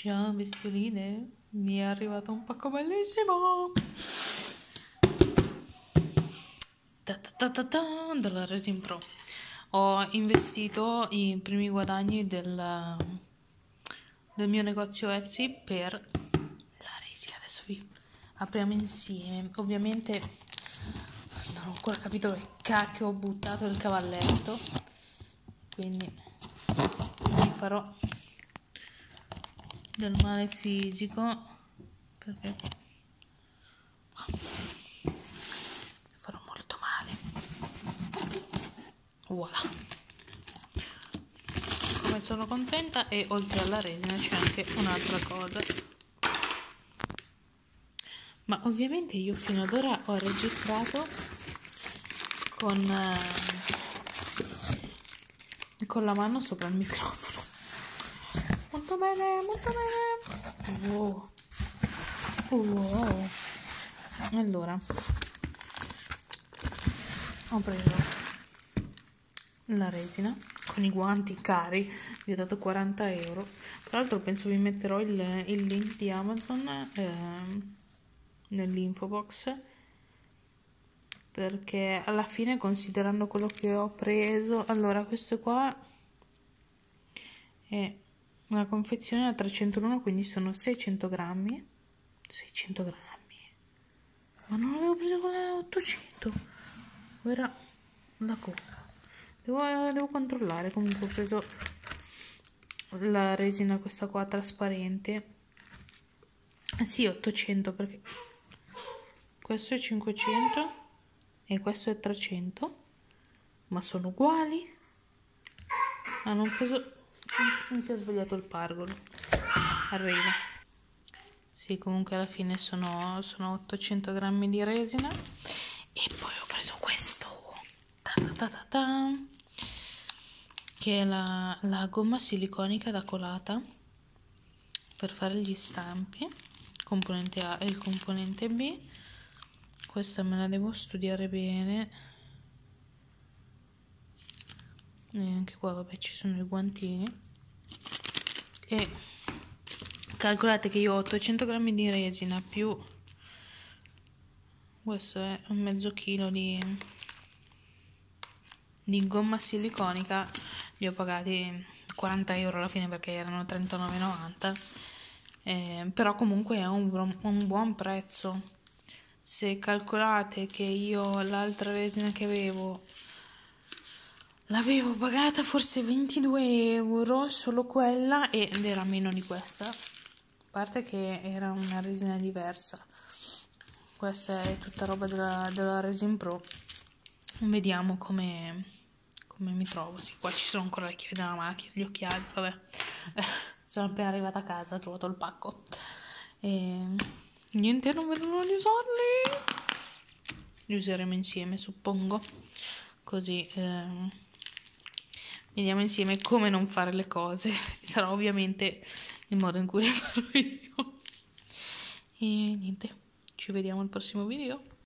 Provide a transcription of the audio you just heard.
Ciao bestioline, mi è arrivato un pacco bellissimo dalla Resin Pro. Ho investito i primi guadagni del mio negozio Etsy per la resina. Adesso vi apriamo insieme. Ovviamente non ho ancora capito che cacchio ho buttato il cavalletto, quindi mi farò del male fisico, perché mi farò molto male. Voilà, come sono contenta. E oltre alla resina c'è anche un'altra cosa, ma ovviamente io fino ad ora ho registrato con la mano sopra il microfono. Molto bene, molto bene. Wow. Wow. Allora, ho preso la resina con i guanti cari, vi ho dato 40 euro. Tra l'altro penso vi metterò il link di Amazon nell'info box, perché alla fine, considerando quello che ho preso, allora questo qua è una confezione a 301, quindi sono 600 grammi. 600 grammi? Ma non avevo preso quella da 800, era la coca. Devo controllare. Comunque ho preso la resina questa qua trasparente, sì, 800, perché questo è 500 e questo è 300, ma sono uguali. Hanno preso... mi si è svegliato il pargolo, arriva. Sì, comunque alla fine sono 800 grammi di resina. E poi ho preso questo che è la gomma siliconica da colata per fare gli stampi, componente A e il componente B. Questa me la devo studiare bene. E anche qua, vabbè, ci sono i guantini. E calcolate che io ho 800 grammi di resina più questo è un mezzo chilo di gomma siliconica. Li ho pagati 40 euro alla fine, perché erano 39,90. Però comunque è un buon prezzo. Se calcolate che io l'altra resina che avevo l'avevo pagata forse 22 euro solo quella, ed era meno di questa, a parte che era una resina diversa. Questa è tutta roba della Resin Pro. Vediamo come mi trovo. Sì, qua ci sono ancora le chiavi della macchina, gli occhiali, vabbè. Sono appena arrivata a casa, ho trovato il pacco. E niente, non vedo l'ora di usarli. Li useremo insieme, suppongo. Così... vediamo insieme come non fare le cose. Sarà ovviamente il modo in cui le farò io. E niente, ci vediamo al prossimo video.